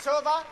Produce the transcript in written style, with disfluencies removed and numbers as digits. Silva.